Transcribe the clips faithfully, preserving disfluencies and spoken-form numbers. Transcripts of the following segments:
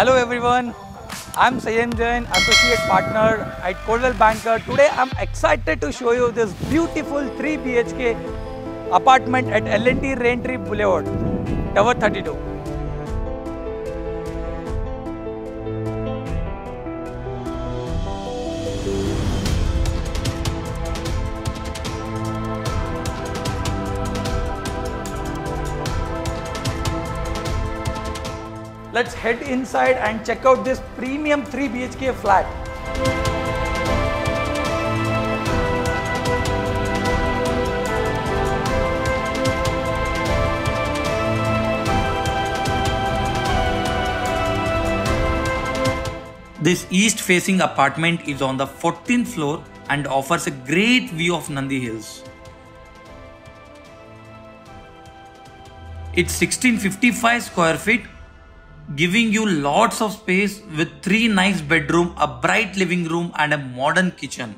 Hello everyone, I'm Saiyan Jain, Associate Partner at Coldwell Banker. Today I'm excited to show you this beautiful three B H K apartment at L and T Raintree Boulevard, Tower thirty-two. Let's head inside and check out this premium three B H K flat. This east-facing apartment is on the fourteenth floor and offers a great view of Nandi Hills. It's sixteen fifty-five square feet, giving you lots of space with three nice bedroom, a bright living room and a modern kitchen.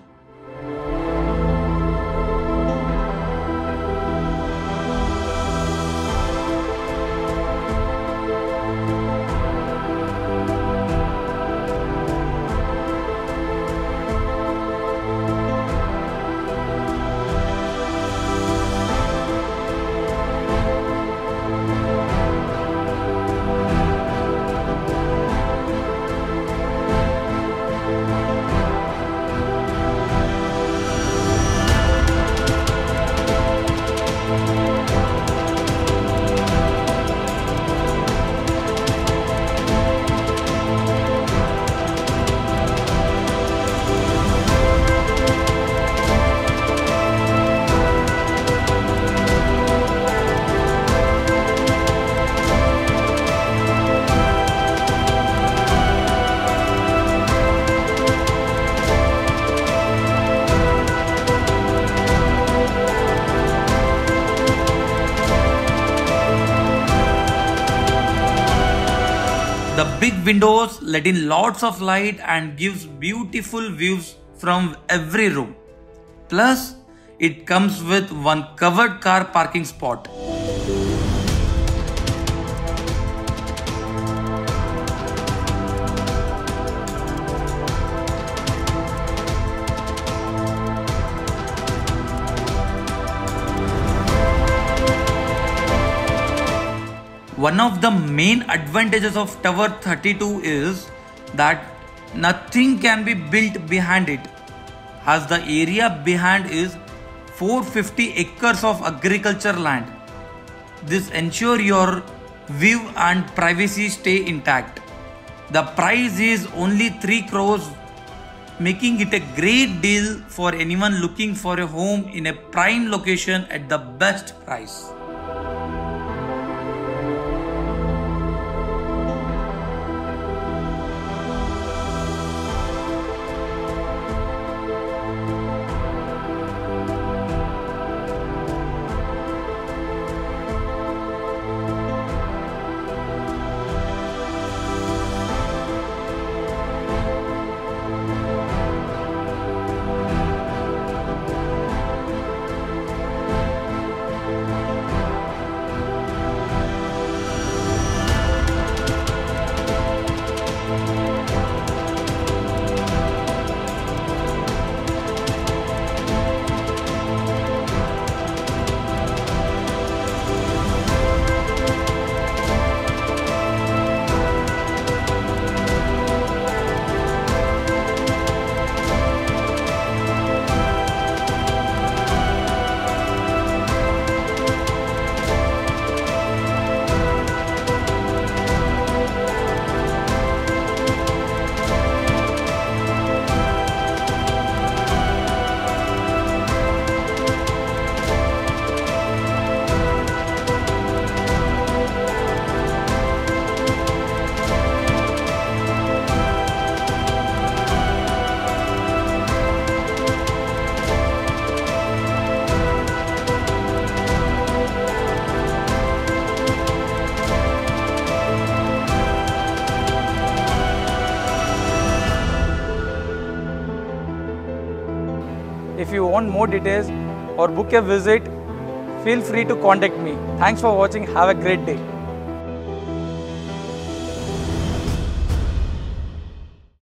The big windows let in lots of light and gives beautiful views from every room. Plus, it comes with one covered car parking spot. One of the main advantages of Tower thirty-two is that nothing can be built behind it, as the area behind is four hundred fifty acres of agriculture land. This ensures your view and privacy stay intact. The price is only three crores, making it a great deal for anyone looking for a home in a prime location at the best price. If you want more details or book a visit, feel free to contact me. Thanks for watching. Have a great day.